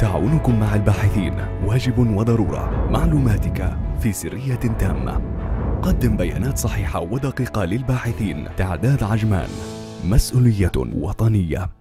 تعاونكم مع الباحثين واجب وضرورة. معلوماتك في سرية تامة. قدم بيانات صحيحة ودقيقة للباحثين. إعداد عجمان، مسؤولية وطنية.